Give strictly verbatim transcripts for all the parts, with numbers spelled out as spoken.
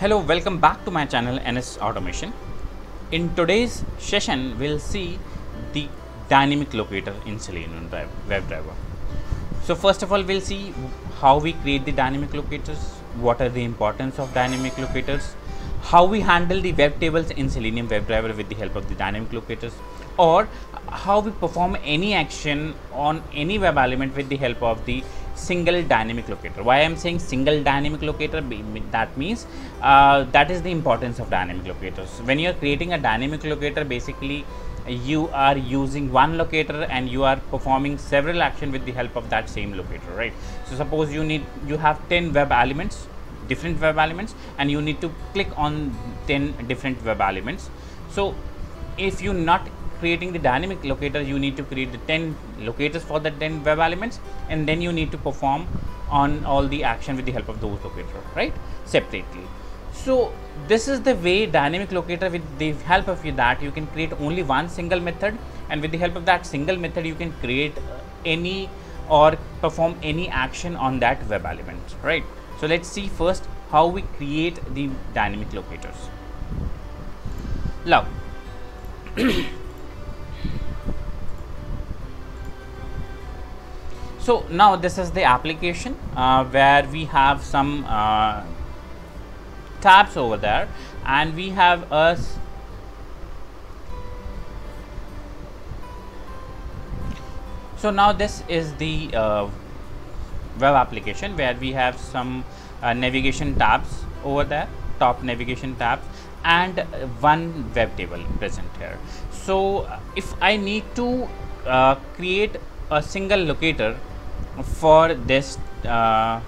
Hello, welcome back to my channel N S Automation. In today's session, we'll see the dynamic locator in Selenium WebDriver. So first of all, we'll see how we create the dynamic locators, what are the importance of dynamic locators, how we handle the web tables in Selenium WebDriver with the help of the dynamic locators, or how we perform any action on any web element with the help of the single dynamic locator. Why I am saying single dynamic locator? That means uh, that is the importance of dynamic locators. When you are creating a dynamic locator, basically you are using one locator and you are performing several actions with the help of that same locator, right? So suppose you need you have ten web elements, different web elements, and you need to click on ten different web elements. So if you're not creating the dynamic locator, you need to create the ten locators for the ten web elements, and then you need to perform on all the action with the help of those locators, right, separately. So this is the way dynamic locator, with the help of that you can create only one single method, and with the help of that single method you can create any or perform any action on that web element, right? So let's see first how we create the dynamic locators. Now So now this is the application uh, where we have some uh, tabs over there, and we have a so now this is the uh, web application where we have some uh, navigation tabs over there, top navigation tabs, and one web table present here. So if I need to uh, create a single locator for this uh,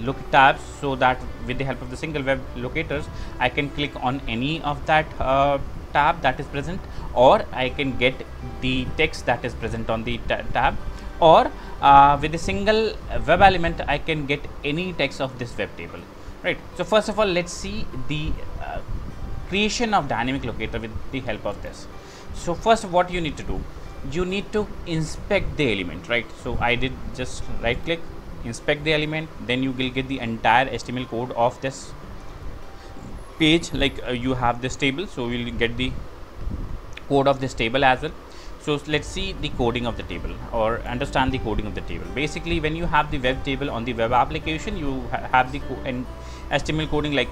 look tabs, so that with the help of the single web locators I can click on any of that uh, tab that is present, or I can get the text that is present on the tab, or uh, with a single web element I can get any text of this web table, right? So first of all, let's see the uh, creation of dynamic locator with the help of this. So first, what you need to do, you need to inspect the element, right? So I did just right click, inspect the element, then you will get the entire H T M L code of this page. Like uh, you have this table, so we will get the code of this table as well. So let's see the coding of the table, or understand the coding of the table. Basically, when you have the web table on the web application, you ha have the co and H T M L coding like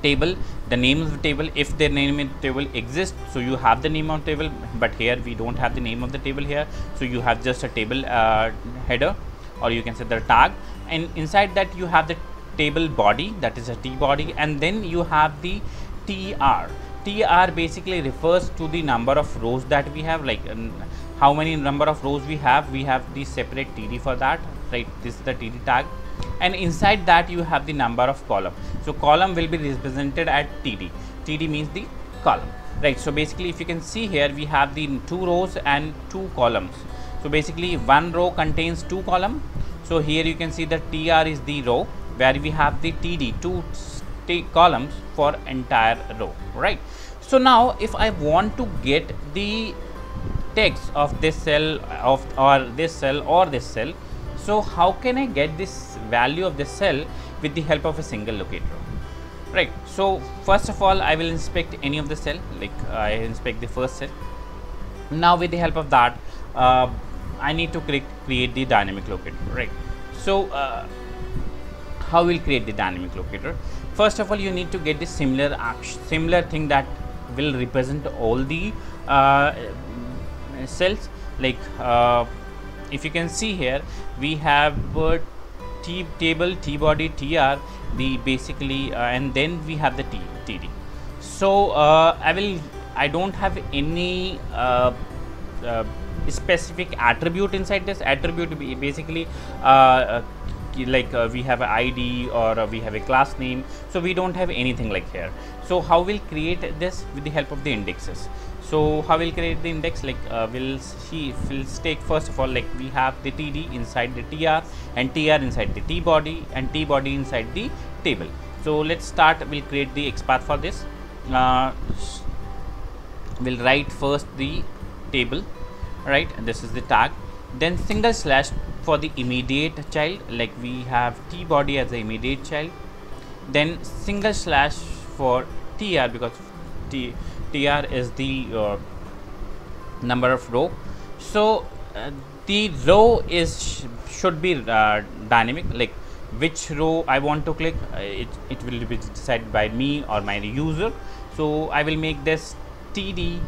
table, the name of the table, if the name of the table exists, so you have the name of the table, but here we don't have the name of the table here, so you have just a table uh, header, or you can say the tag, and inside that you have the table body, that is a T body, and then you have the T R. T R basically refers to the number of rows that we have, like um, how many number of rows we have. We have the separate T D for that, right? This is the T D tag, and inside that you have the number of column. So column will be represented at T D. T D means the column, right? So basically, if you can see here, we have the two rows and two columns. So basically, one row contains two column. So here you can see the T R is the row where we have the T D, two columns for entire row, right? So now if I want to get the text of this cell of or this cell or this cell, so how can I get this value of the cell with the help of a single locator, right? So first of all, I will inspect any of the cell, like I inspect the first cell. Now with the help of that, uh, I need to cre create the dynamic locator, right? So uh, how we'll create the dynamic locator? First of all, you need to get the similar action, similar thing that will represent all the uh, cells. Like uh, if you can see here, we have uh, T table, T body, T R, the basically, uh, and then we have the T, T D. So uh, I will, I don't have any uh, uh, specific attribute inside this attribute. Basically, uh, like uh, we have an I D, or uh, we have a class name, so we don't have anything like here. So how we'll create this? With the help of the indexes. So how we'll create the index? Like uh, we'll see, we'll take first of all, like we have the T D inside the T R, and T R inside the T body, and T body inside the table. So let's start. We'll create the XPath for this. Uh, we'll write first the table, right? And this is the tag. Then single slash for the immediate child, like we have T body as the immediate child, then single slash for tr, because t tr is the uh, number of row. So uh, the row is sh should be uh, dynamic, like which row I want to click, uh, it, it will be decided by me or my user. So I will make this td,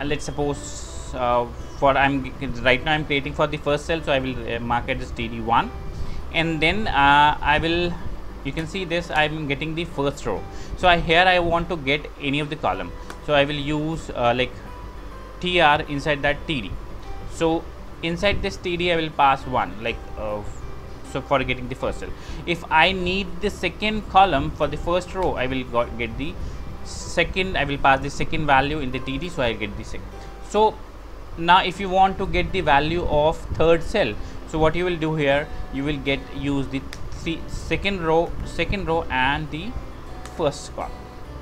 and uh, let's suppose uh, for I'm right now I'm creating for the first cell, so I will uh, mark it as T D one, and then uh, I will, you can see this, I'm getting the first row. So I, here I want to get any of the column, so I will use uh, like tr inside that td. So inside this td I will pass one, like uh, so for getting the first cell. If I need the second column for the first row, I will got, get the second, I will pass the second value in the td, so I get the second. So now if you want to get the value of third cell, so what you will do here, you will get use the three second row second row and the first column,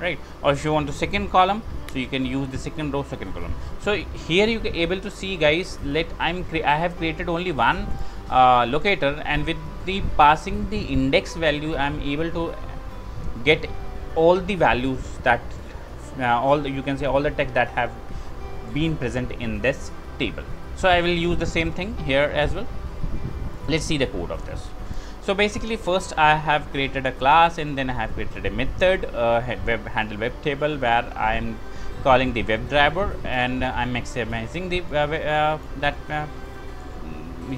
right? Or if you want the second column, so you can use the second row second column. So here you can able to see, guys, let i'm i have created only one uh, locator, and with the passing the index value, I'm able to get all the values that uh, all the, you can say all the text that have been present in this table. So I will use the same thing here as well. Let's see the code of this. So basically, first I have created a class, and then I have created a method, uh, web handle web table, where I am calling the WebDriver, and uh, I'm maximizing the uh, uh, that uh,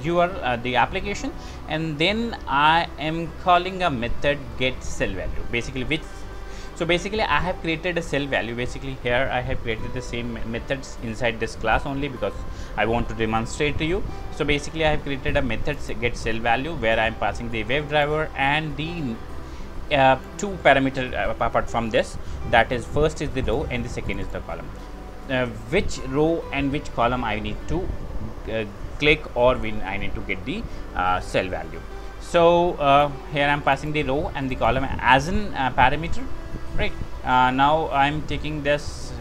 U R L, uh, the application, and then I am calling a method get cell value. Basically, which So basically I have created a cell value. Basically here I have created the same methods inside this class only, because I want to demonstrate to you. So basically I have created a method get cell value, where I am passing the WebDriver and the uh, two parameters apart from this, that is first is the row and the second is the column. Uh, which row and which column I need to uh, click, or when I need to get the uh, cell value. So uh, here I am passing the row and the column as an uh, parameter. Right, uh, now I'm taking this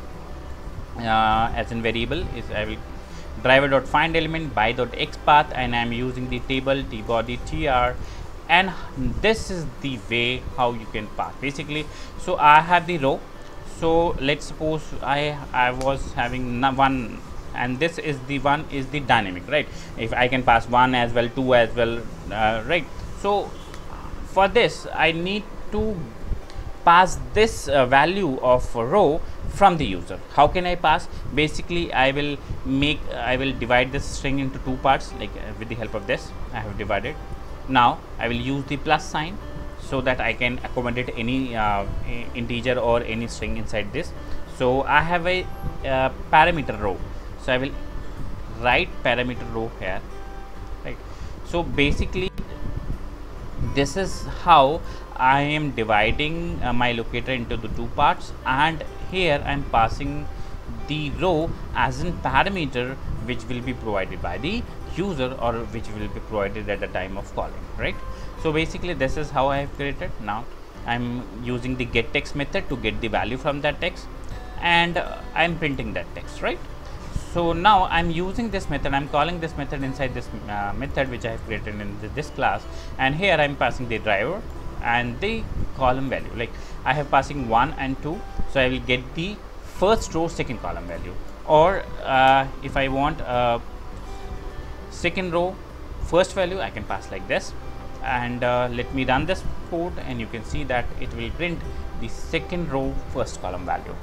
uh, as in variable is I will driver dot find element by dot xpath, and I'm using the table t body tr, and this is the way how you can pass basically. So I have the row, so let's suppose I I was having one, and this is the one is the dynamic, right? If I can pass one as well, two as well, uh, right? So for this I need to pass this uh, value of row from the user. How can I pass? Basically I will make uh, I will divide this string into two parts, like uh, with the help of this I have divided. Now I will use the plus sign so that I can accommodate any uh, integer or any string inside this. So I have a uh, parameter row, so I will write parameter row here, right? So basically this is how I am dividing uh, my locator into the two parts, and here I am passing the row as a parameter which will be provided by the user, or which will be provided at the time of calling, right? So basically this is how I have created. Now I am using the getText method to get the value from that text, and uh, I am printing that text, right? So now I'm using this method, I'm calling this method inside this uh, method which I have created in the, this class, and here I'm passing the driver and the column value, like I have passing one and two, so I will get the first row second column value, or uh, if I want uh, second row first value, I can pass like this. And uh, let me run this code, and you can see that it will print the second row first column value.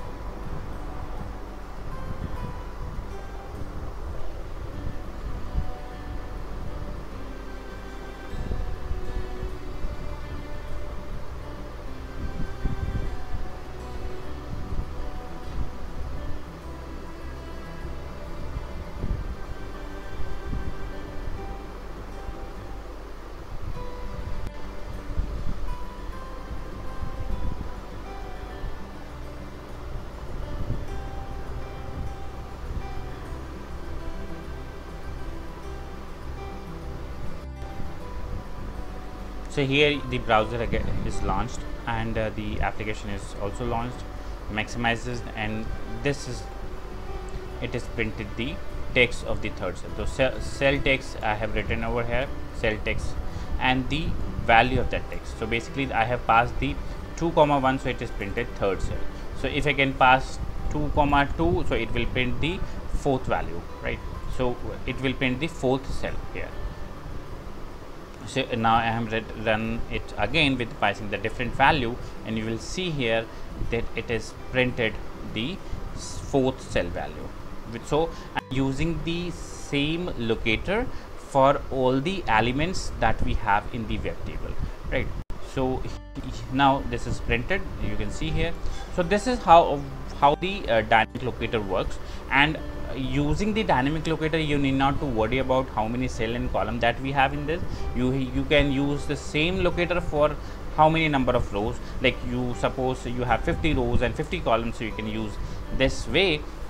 So here the browser again is launched, and uh, the application is also launched, maximizes, and this is it is printed the text of the third cell. So cell, cell text I have written over here, cell text, and the value of that text. So basically I have passed the two comma one, so it is printed third cell. So if I can pass two comma two, so it will print the fourth value, right? So it will print the fourth cell here. So now I am run it again with passing the different value, and you will see here that it is printed the fourth cell value. So I'm using the same locator for all the elements that we have in the web table, right? So now this is printed, you can see here. So this is how how the uh, dynamic locator works. And using the dynamic locator, you need not to worry about how many cell and column that we have in this. You you can use the same locator for how many number of rows, like you suppose you have fifty rows and fifty columns, so you can use this way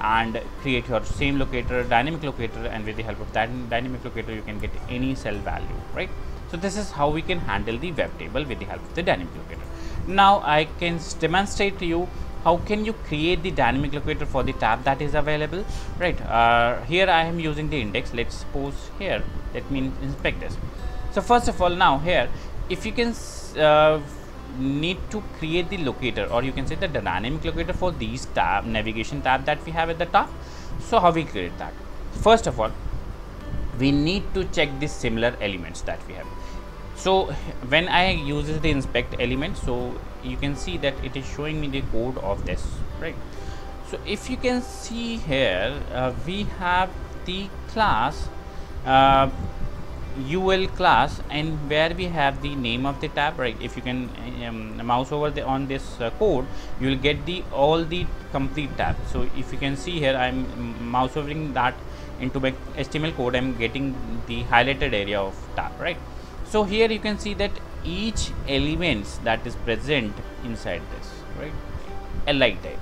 and create your same locator, dynamic locator, and with the help of that dynamic locator you can get any cell value, right? So this is how we can handle the web table with the help of the dynamic locator. Now I can demonstrate to you how can you create the dynamic locator for the tab that is available, right? Uh, here I am using the index. Let's suppose here, let me inspect this. So first of all, now here, if you can uh, need to create the locator, or you can say the dynamic locator for these tab, navigation tab that we have at the top. So how we create that? First of all, we need to check the similar elements that we have. So when I uses the inspect element, so you can see that it is showing me the code of this, right? So if you can see here, uh, we have the class uh, U L class, and where we have the name of the tab, right? If you can um, mouse over the on this uh, code, you will get the all the complete tab. So if you can see here, I'm mouse overing that into my H T M L code, I'm getting the highlighted area of tab, right? So here you can see that each elements that is present inside this, right, a like that.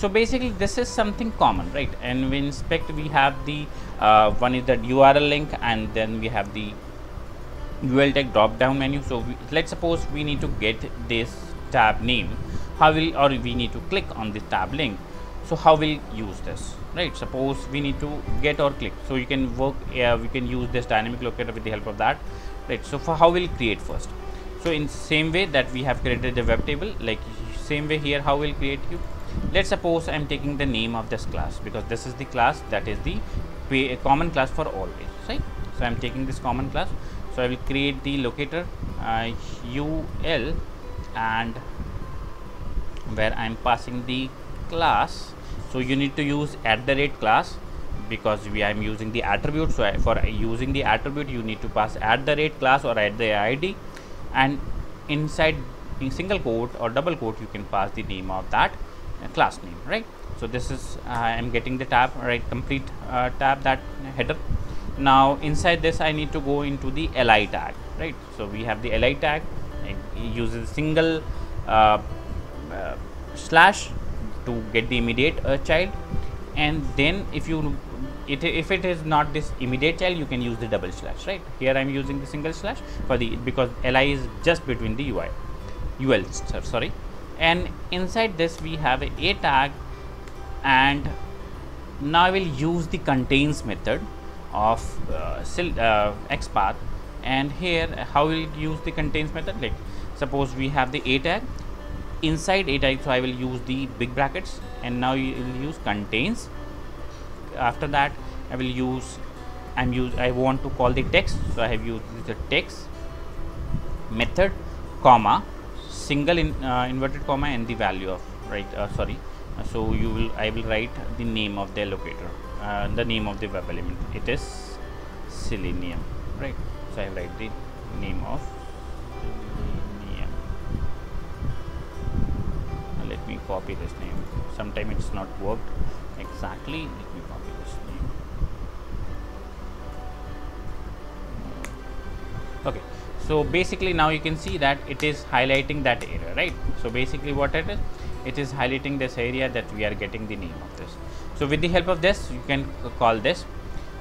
So basically this is something common, right? And we inspect, we have the uh, one is the U R L link, and then we have the U L tag drop down menu. So we, let's suppose we need to get this tab name, how will, or we need to click on this tab link. So how we'll use this, right? Suppose we need to get or click, so you can work, uh, we can use this dynamic locator with the help of that, right? So for how we'll create first, so in same way that we have created the web table, like same way here how we'll create you. Let's suppose I'm taking the name of this class, because this is the class that is the a common class for all pages, right? So I'm taking this common class, so I will create the locator uh, U L, and where I'm passing the class. So you need to use at the rate class, because we I'm using the attribute. So I, for using the attribute, you need to pass at the rate class or at the I D, and inside in single quote or double quote you can pass the name of that class name, right? So this is uh, I am getting the tab, right? Complete uh, tab, that header. Now inside this I need to go into the L I tag, right? So we have the L I tag, it uses single uh, uh, slash to get the immediate uh, child, and then if you it if it is not this immediate child, you can use the double slash, right? Here I am using the single slash for the, because L I is just between the U I U L sorry. And inside this we have a, a tag, and now I will use the contains method of uh, uh, XPath. And here how will use the contains method, like suppose we have the a tag, inside a tag, so I will use the big brackets, and now you will use contains. After that I will use I'm use I want to call the text, so I have used the text method, comma, single in uh, inverted comma, and the value of, right, uh, sorry uh, so you will I will write the name of the locator, uh, the name of the web element, it is Selenium, right? So I will write the name of Selenium. Now let me copy this name, sometime it's not worked exactly. Let me copy this name. Okay, so basically now you can see that it is highlighting that area, right? So basically what it is, it is highlighting this area that we are getting the name of this. So with the help of this you can call this.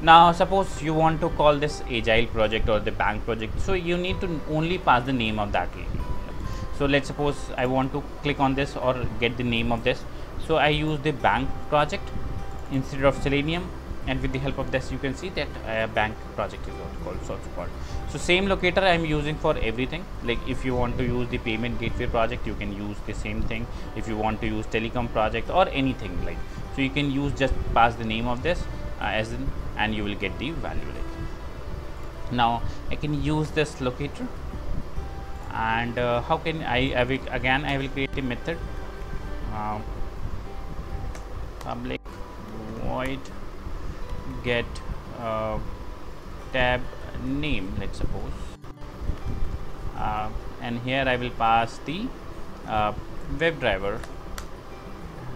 Now suppose you want to call this agile project or the bank project, so you need to only pass the name of that label. So let's suppose I want to click on this or get the name of this, so I use the bank project instead of Selenium, and with the help of this you can see that uh, bank project is also called. So same locator I am using for everything. Like if you want to use the payment gateway project, you can use the same thing. If you want to use telecom project or anything like, so you can use, just pass the name of this uh, as in, and you will get the value. Like now I can use this locator, and uh, how can I, I will, again I will create a method uh, public void get uh, tab name, let's suppose, uh, and here I will pass the uh, web driver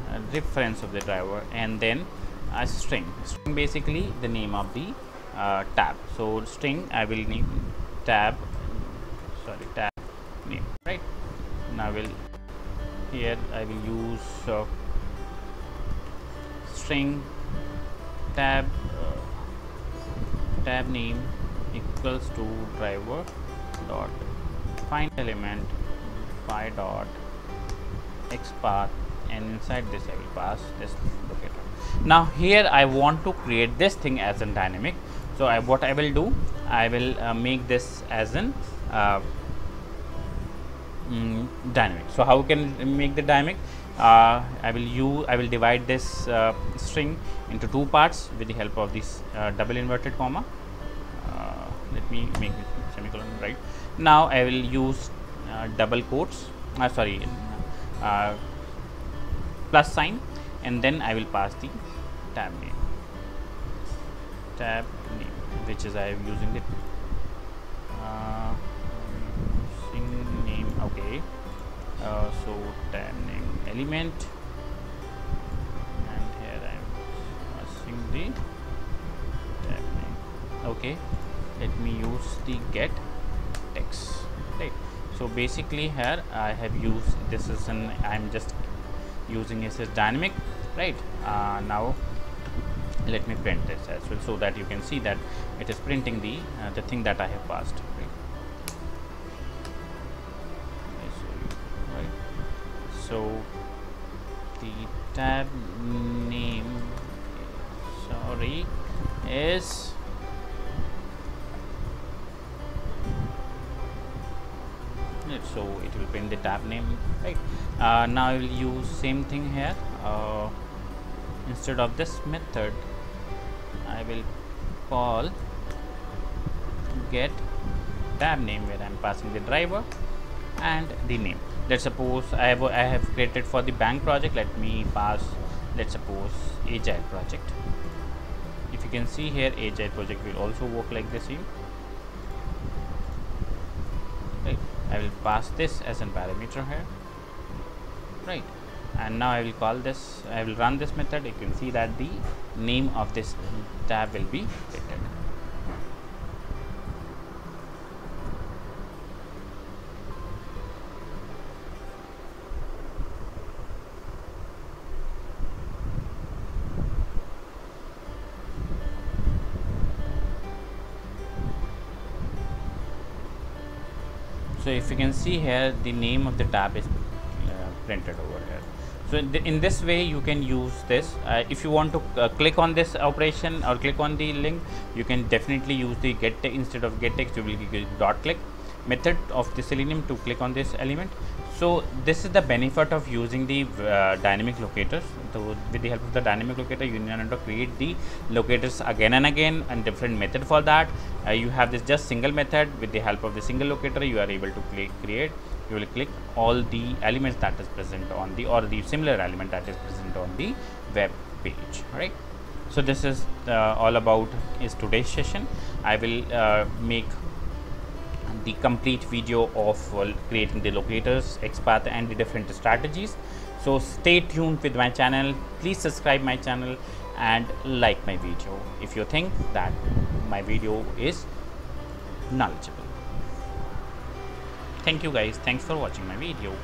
uh, reference of the driver, and then a string, string basically the name of the uh, tab. So string I will name tab, sorry tab name, right? Now will here I will use uh, string tab uh, tab name equals to driver dot find element by dot XPath, and inside this I will pass this locator. Now here I want to create this thing as a dynamic, so I what I will do, I will uh, make this as an uh, mm, dynamic. So how can I make the dynamic? Uh, I will use I will divide this uh, string into two parts with the help of this uh, double inverted comma. Uh, let me make it semicolon, right? Now I will use uh, double quotes, uh, sorry, uh, plus sign, and then I will pass the tab name, tab name, which is I am using the uh, using name. Okay, uh, so tab name element, and here I am passing the tab name. Okay, let me use the get text, right? So basically here I have used this is an I am just using this as dynamic, right? Uh, now let me print this as well, so that you can see that it is printing the uh, the thing that I have passed, right? So the tab name, sorry, is so it will print the tab name, right? Uh, now I will use same thing here. Uh, instead of this method, I will call get tab name where I am passing the driver and the name. Let's suppose I have I have created for the bank project. Let me pass, let's suppose, agile project. If you can see here, agile project will also work like the same. Right. I will pass this as a parameter here. Right. And now I will call this. I will run this method. You can see that the name of this tab will be printed. So if you can see here, the name of the tab is uh, printed over here. So in, the, in this way you can use this. Uh, if you want to uh, click on this operation or click on the link, you can definitely use the get text instead of get text. You will use dot click method of the Selenium to click on this element. So this is the benefit of using the uh, dynamic locators. So with the help of the dynamic locator, you need to create the locators again and again and different method for that. Uh, you have this just single method. With the help of the single locator, you are able to click create. You will click all the elements that is present on the or the similar element that is present on the web page, right? So this is uh, all about is today's session. I will uh, make the complete video of uh, creating the locators, XPath, and the different strategies. So stay tuned with my channel. Please subscribe my channel and like my video if you think that my video is knowledgeable. Thank you guys. Thanks for watching my video.